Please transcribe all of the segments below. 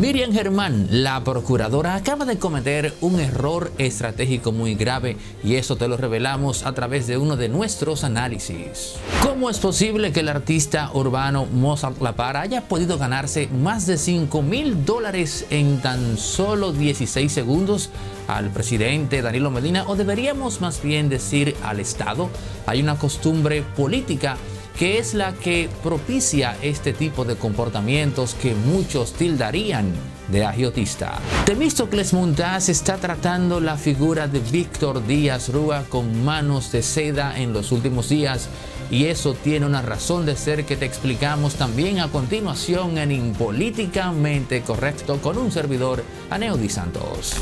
Miriam Germán, la procuradora, acaba de cometer un error estratégico muy grave y eso te lo revelamos a través de uno de nuestros análisis. ¿Cómo es posible que el artista urbano Mozart La Para haya podido ganarse más de $5.000 en tan solo 16 segundos al presidente Danilo Medina, o deberíamos más bien decir al Estado? Hay una costumbre política que es la que propicia este tipo de comportamientos que muchos tildarían de agiotista. Temístocles Montás está tratando la figura de Víctor Díaz Rúa con manos de seda en los últimos días, y eso tiene una razón de ser que te explicamos también a continuación en Impolíticamente Correcto con un servidor, Aneudys Santos.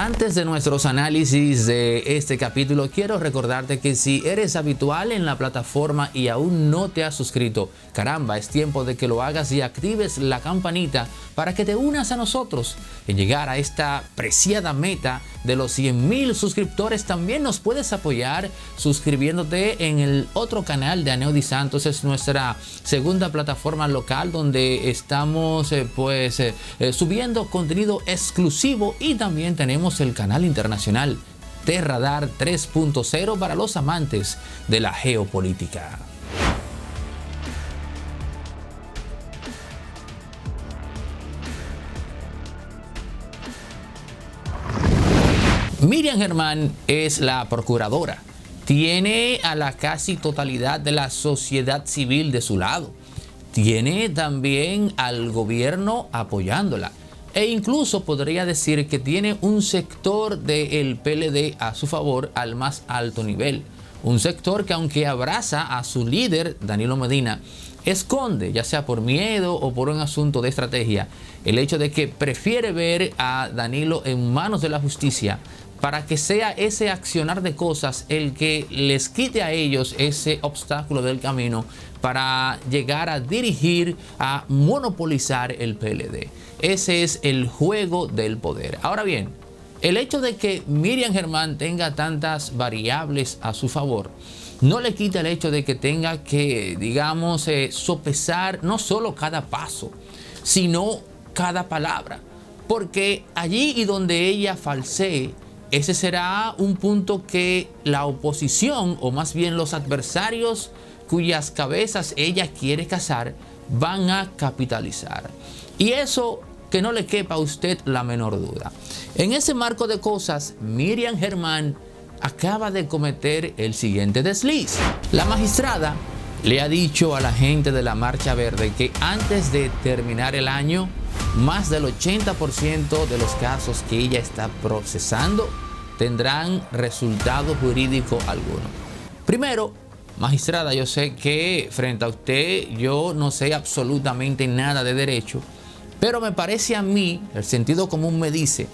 Antes de nuestros análisis de este capítulo, quiero recordarte que si eres habitual en la plataforma y aún no te has suscrito, caramba, es tiempo de que lo hagas y actives la campanita para que te unas a nosotros. En llegar a esta preciada meta de los 100.000 suscriptores, también nos puedes apoyar suscribiéndote en el otro canal de Aneudys Santos. Es nuestra segunda plataforma local donde estamos subiendo contenido exclusivo, y también tenemos el canal internacional Terradar 3.0 para los amantes de la geopolítica. Miriam Germán es la procuradora. Tiene a la casi totalidad de la sociedad civil de su lado. Tiene también al gobierno apoyándola. E incluso podría decir que tiene un sector del PLD a su favor al más alto nivel. Un sector que, aunque abraza a su líder Danilo Medina, esconde, ya sea por miedo o por un asunto de estrategia, el hecho de que prefiere ver a Danilo en manos de la justicia para que sea ese accionar de cosas el que les quite a ellos ese obstáculo del camino para llegar a dirigir, a monopolizar el PLD. Ese es el juego del poder. Ahora bien, el hecho de que Miriam Germán tenga tantas variables a su favor no le quita el hecho de que tenga que, digamos, sopesar no solo cada paso, sino cada palabra. Porque allí y donde ella falsee, ese será un punto que la oposición, o más bien los adversarios cuyas cabezas ella quiere cazar, van a capitalizar. Y eso que no le quepa a usted la menor duda. En ese marco de cosas, Miriam Germán acaba de cometer el siguiente desliz. La magistrada le ha dicho a la gente de la Marcha Verde que antes de terminar el año, más del 80% de los casos que ella está procesando tendrán resultado jurídico alguno. Primero, magistrada, yo sé que frente a usted yo no sé absolutamente nada de derecho, pero me parece a mí, el sentido común me dice,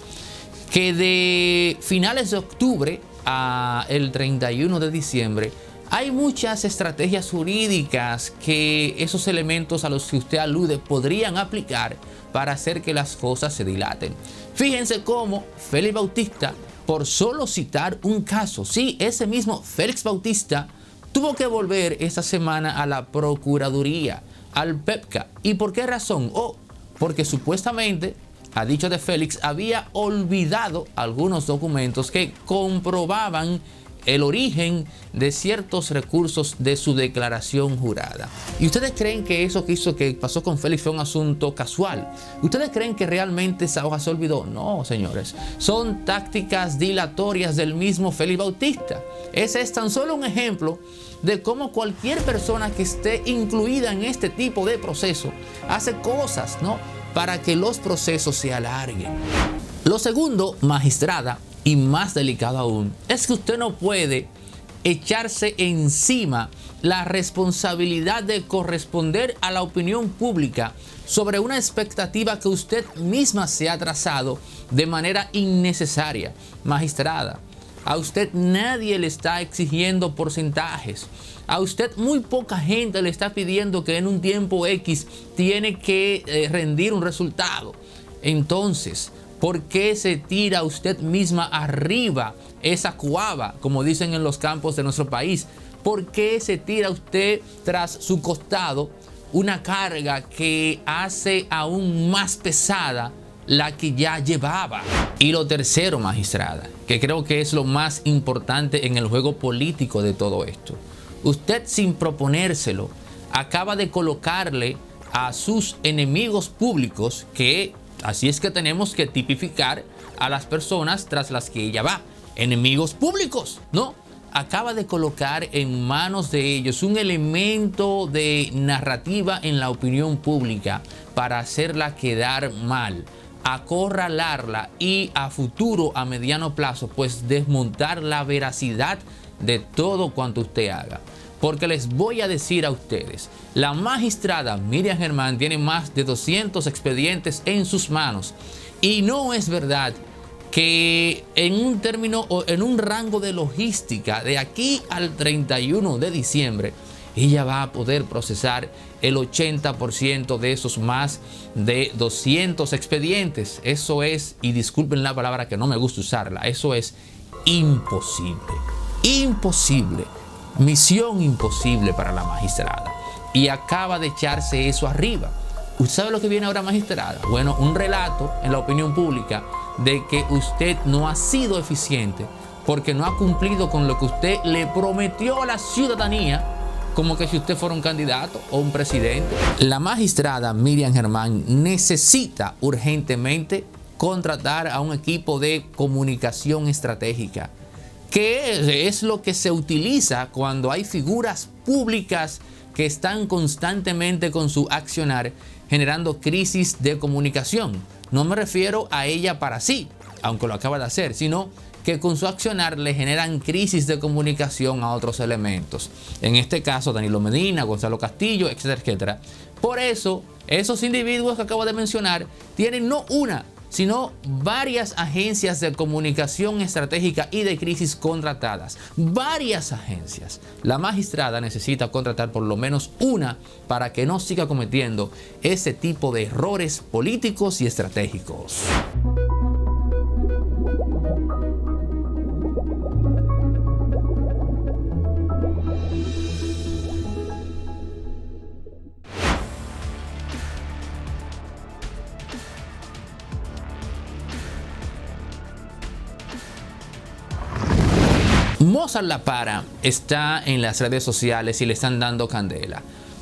que de finales de octubre a el 31 de diciembre hay muchas estrategias jurídicas que esos elementos a los que usted alude podrían aplicar para hacer que las cosas se dilaten. Fíjense cómo Félix Bautista, por solo citar un caso, sí, ese mismo Félix Bautista tuvo que volver esta semana a la Procuraduría, al PEPCA. ¿Y por qué razón? Oh, porque supuestamente, a dicho de Félix, había olvidado algunos documentos que comprobaban el origen de ciertos recursos de su declaración jurada. ¿Y ustedes creen que eso que pasó con Félix fue un asunto casual? ¿Ustedes creen que realmente esa hoja se olvidó? No, señores. Son tácticas dilatorias del mismo Félix Bautista. Ese es tan solo un ejemplo de cómo cualquier persona que esté incluida en este tipo de proceso hace cosas, ¿no?, para que los procesos se alarguen. Lo segundo, magistrada, y más delicado aún, es que usted no puede echarse encima la responsabilidad de corresponder a la opinión pública sobre una expectativa que usted misma se ha trazado de manera innecesaria. Magistrada, a usted nadie le está exigiendo porcentajes. A usted muy poca gente le está pidiendo que en un tiempo X tiene que rendir un resultado. Entonces, ¿Por qué se tira usted misma arriba esa cuava, como dicen en los campos de nuestro país? ¿Por qué se tira usted tras su costado una carga que hace aún más pesada la que ya llevaba? Y lo tercero, magistrada, que creo que es lo más importante en el juego político de todo esto. Usted, sin proponérselo, acaba de colocarle a sus enemigos públicos, que así es que tenemos que tipificar a las personas tras las que ella va. Enemigos públicos, ¿no? Acaba de colocar en manos de ellos un elemento de narrativa en la opinión pública para hacerla quedar mal, acorralarla y a futuro, a mediano plazo, pues desmontar la veracidad de todo cuanto usted haga. Porque les voy a decir a ustedes, la magistrada Miriam Germán tiene más de 200 expedientes en sus manos y no es verdad que en un término o en un rango de logística de aquí al 31 de diciembre, ella va a poder procesar el 80% de esos más de 200 expedientes. Eso es, y disculpen la palabra que no me gusta usarla, eso es imposible. Imposible. Misión imposible para la magistrada. Y acaba de echarse eso arriba. ¿Usted sabe lo que viene ahora, magistrada? Bueno, un relato en la opinión pública de que usted no ha sido eficiente porque no ha cumplido con lo que usted le prometió a la ciudadanía, como que si usted fuera un candidato o un presidente. La magistrada Miriam Germán necesita urgentemente contratar a un equipo de comunicación estratégica, que es lo que se utiliza cuando hay figuras públicas que están constantemente con su accionar generando crisis de comunicación. No me refiero a ella para sí, aunque lo acaba de hacer, sino que con su accionar le generan crisis de comunicación a otros elementos. En este caso, Danilo Medina, Gonzalo Castillo, etcétera, etcétera. Por eso, esos individuos que acabo de mencionar tienen no una, sino varias agencias de comunicación estratégica y de crisis contratadas. Varias agencias. La magistrada necesita contratar por lo menos una para que no siga cometiendo ese tipo de errores políticos y estratégicos. Mozart La Para está en las redes sociales y le están dando candela,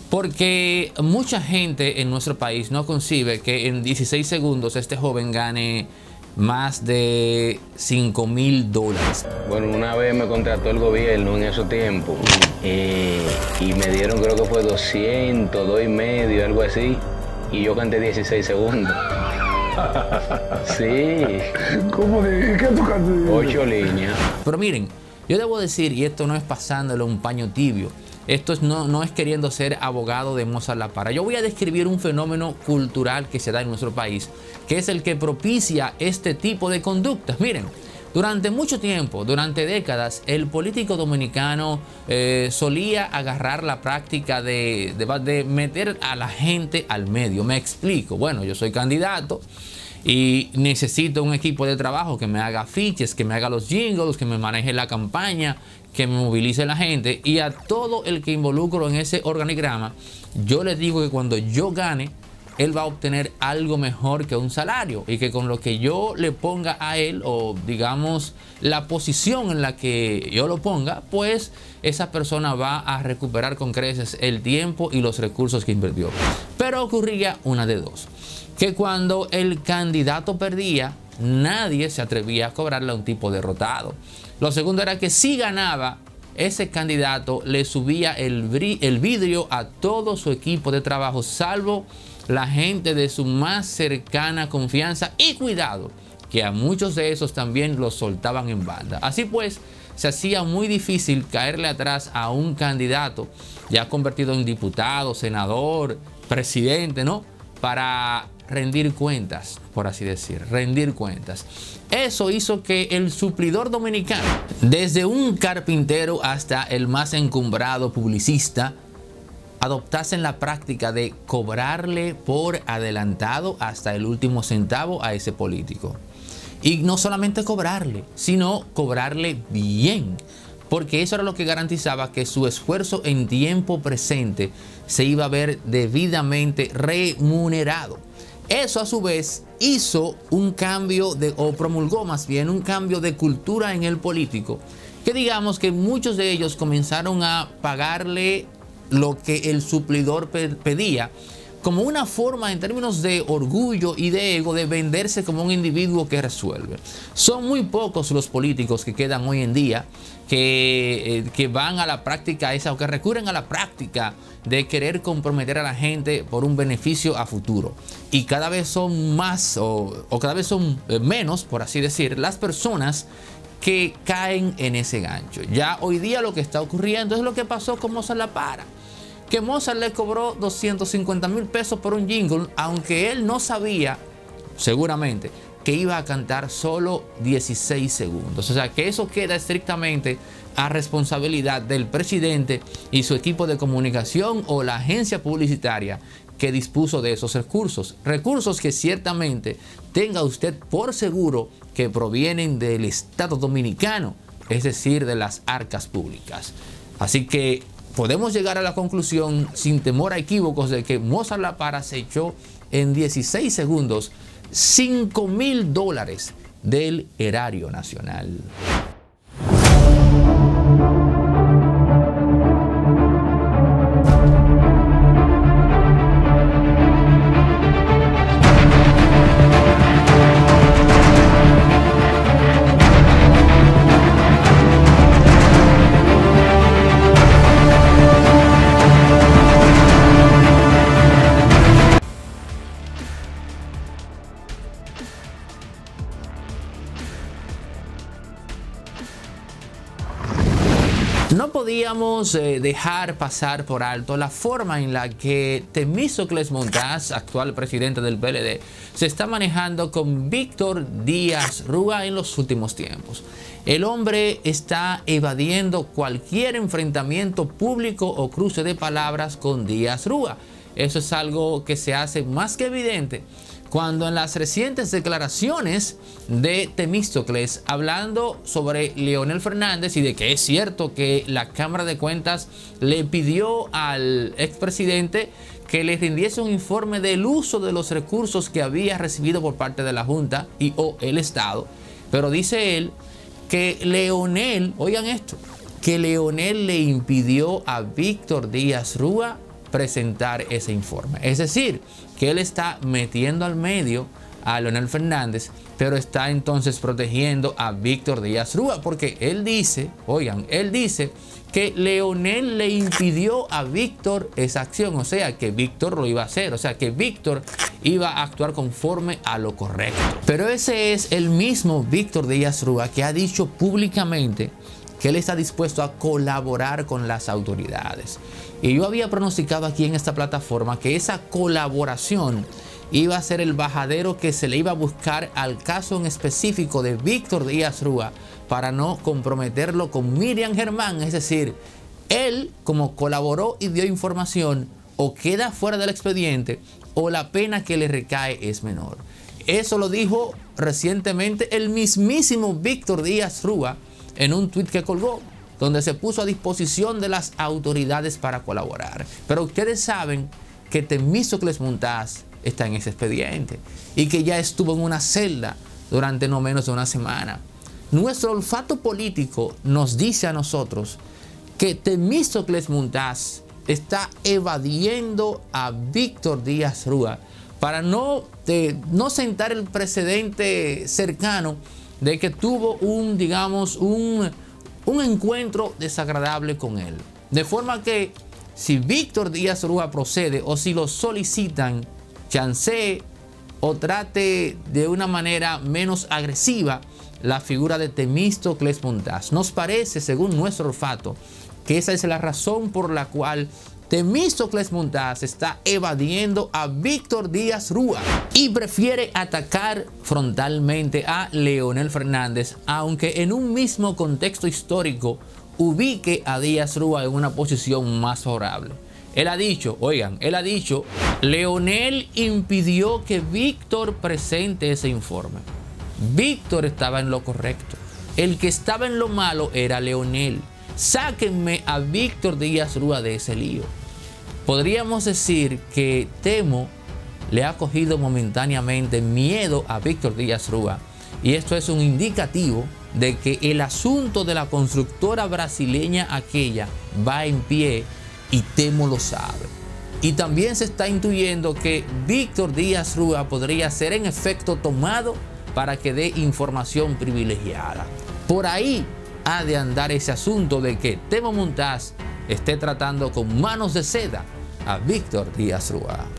porque mucha gente en nuestro país no concibe que en 16 segundos este joven gane más de $5,000. Bueno, una vez me contrató el gobierno en esos tiempos y me dieron, creo que fue 200, 2,5, algo así, y yo canté 16 segundos. Sí. ¿Cómo? ¿Qué tú cantaste? 8 líneas. Pero miren, yo debo decir, y esto no es pasándole un paño tibio, esto no es queriendo ser abogado de Mozart La Para. Yo voy a describir un fenómeno cultural que se da en nuestro país, que es el que propicia este tipo de conductas. Miren, durante mucho tiempo, durante décadas, el político dominicano solía agarrar la práctica de meter a la gente al medio. Me explico. Bueno, yo soy candidato y necesito un equipo de trabajo que me haga afiches, que me haga los jingles, que me maneje la campaña, que me movilice la gente. Y a todo el que involucro en ese organigrama, yo les digo que cuando yo gane, él va a obtener algo mejor que un salario. Y que con lo que yo le ponga a él, o digamos la posición en la que yo lo ponga, pues esa persona va a recuperar con creces el tiempo y los recursos que invirtió. Pero ocurría una de dos: que cuando el candidato perdía, nadie se atrevía a cobrarle a un tipo derrotado. Lo segundo era que si ganaba, ese candidato le subía el vidrio a todo su equipo de trabajo, salvo la gente de su más cercana confianza. Y cuidado, que a muchos de esos también los soltaban en banda. Así pues, se hacía muy difícil caerle atrás a un candidato ya convertido en diputado, senador, presidente, ¿no? Para rendir cuentas, por así decir, rendir cuentas. Eso hizo que el suplidor dominicano, desde un carpintero hasta el más encumbrado publicista, adoptasen la práctica de cobrarle por adelantado hasta el último centavo a ese político. Y no solamente cobrarle, sino cobrarle bien. Porque eso era lo que garantizaba que su esfuerzo en tiempo presente se iba a ver debidamente remunerado. Eso a su vez hizo un cambio o promulgó más bien un cambio de cultura en el político. Que digamos que muchos de ellos comenzaron a pagarle lo que el suplidor pedía, como una forma en términos de orgullo y de ego de venderse como un individuo que resuelve. Son muy pocos los políticos que quedan hoy en día que van a la práctica esa o que recurren a la práctica de querer comprometer a la gente por un beneficio a futuro. Y cada vez son más o cada vez son menos, por así decir, las personas que caen en ese gancho. Ya hoy día lo que está ocurriendo es lo que pasó con Mozart La Para. Que Mozart le cobró 250 mil pesos por un jingle, aunque él no sabía, seguramente, que iba a cantar solo 16 segundos. O sea, que eso queda estrictamente a responsabilidad del presidente y su equipo de comunicación o la agencia publicitaria que dispuso de esos recursos. Recursos que ciertamente tenga usted por seguro que provienen del Estado dominicano, es decir, de las arcas públicas. Así que podemos llegar a la conclusión sin temor a equívocos de que Mozart La Para se echó en 16 segundos $5,000 del erario nacional. No podíamos dejar pasar por alto la forma en la que Temístocles Montás, actual presidente del PLD, se está manejando con Víctor Díaz Rúa en los últimos tiempos. El hombre está evadiendo cualquier enfrentamiento público o cruce de palabras con Díaz Rúa. Eso es algo que se hace más que evidente cuando en las recientes declaraciones de Temístocles, hablando sobre Leonel Fernández y de que es cierto que la Cámara de Cuentas le pidió al expresidente que le rindiese un informe del uso de los recursos que había recibido por parte de la Junta y o el Estado. Pero dice él que Leonel, oigan esto, que Leonel le impidió a Víctor Díaz Rúa presentar ese informe. Es decir, que él está metiendo al medio a Leonel Fernández, pero está entonces protegiendo a Víctor Díaz Rúa, porque él dice, oigan, él dice que Leonel le impidió a Víctor esa acción, o sea, que Víctor lo iba a hacer, o sea, que Víctor iba a actuar conforme a lo correcto. Pero ese es el mismo Víctor Díaz Rúa que ha dicho públicamente que él está dispuesto a colaborar con las autoridades. Y yo había pronosticado aquí en esta plataforma que esa colaboración iba a ser el bajadero que se le iba a buscar al caso en específico de Víctor Díaz Rúa para no comprometerlo con Miriam Germán. Es decir, él como colaboró y dio información o queda fuera del expediente o la pena que le recae es menor. Eso lo dijo recientemente el mismísimo Víctor Díaz Rúa en un tuit que colgó, donde se puso a disposición de las autoridades para colaborar. Pero ustedes saben que Temístocles Montás está en ese expediente y que ya estuvo en una celda durante no menos de una semana. Nuestro olfato político nos dice a nosotros que Temístocles Montás está evadiendo a Víctor Díaz Rúa para no sentar el precedente cercano de que tuvo un, digamos, un encuentro desagradable con él. De forma que si Víctor Díaz Rúa procede o si lo solicitan, chancee o trate de una manera menos agresiva la figura de Temístocles Montás. Nos parece, según nuestro olfato, que esa es la razón por la cual Temístocles Montás está evadiendo a Víctor Díaz Rúa y prefiere atacar frontalmente a Leonel Fernández, aunque en un mismo contexto histórico ubique a Díaz Rúa en una posición más favorable. Él ha dicho, oigan, él ha dicho, Leonel impidió que Víctor presente ese informe. Víctor estaba en lo correcto. El que estaba en lo malo era Leonel. Sáquenme a Víctor Díaz Rúa de ese lío. Podríamos decir que Temo le ha cogido momentáneamente miedo a Víctor Díaz Rúa. Y esto es un indicativo de que el asunto de la constructora brasileña aquella va en pie y Temo lo sabe. Y también se está intuyendo que Víctor Díaz Rúa podría ser en efecto tomado para que dé información privilegiada. Por ahí ha de andar ese asunto de que Temo Montás esté tratando con manos de seda a Víctor Díaz Rúa.